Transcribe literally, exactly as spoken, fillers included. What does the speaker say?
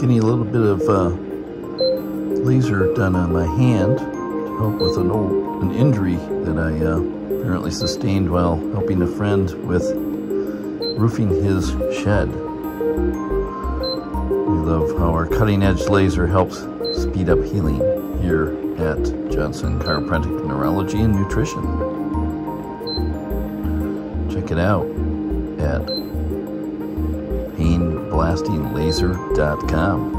getting a little bit of uh, laser done on my hand to help with an old an injury that I uh, apparently sustained while helping a friend with roofing his shed. We love how our cutting-edge laser helps speed up healing here at Johnson Chiropractic Neurology and Nutrition. Check it out at Pain Blasting Laser dot com.